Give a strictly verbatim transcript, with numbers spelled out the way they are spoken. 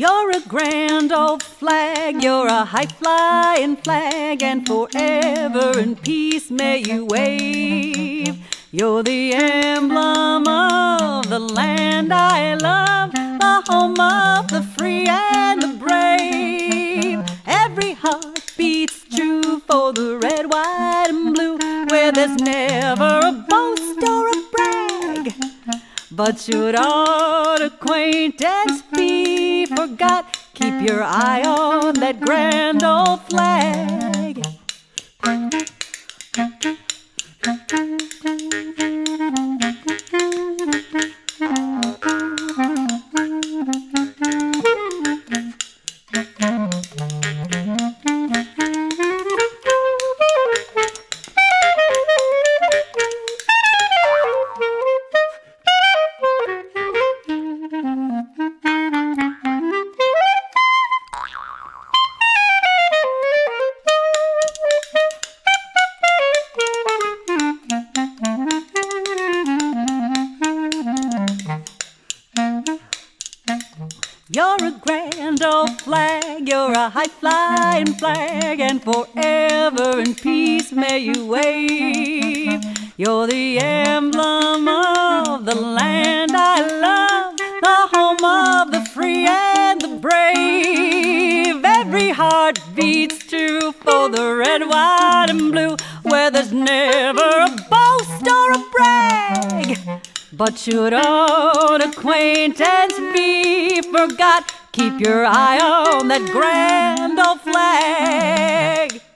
You're a grand old flag, you're a high-flying flag, and forever in peace may you wave. You're the emblem of the land I love, the home of the free and the brave. Every heart beats true for the red, white, and blue, where there's never a boast or a brag. But should old acquaintance be forgot, keep your eye on that grand old flag. You're a grand old flag, you're a high-flying flag, and forever in peace may you wave. You're the emblem of the land I love, the home of the free and the brave. Every heart beats true for the red, white, and blue, where there's never a boast or a brag. But should old acquaintance be forgot, keep your eye on that grand old flag.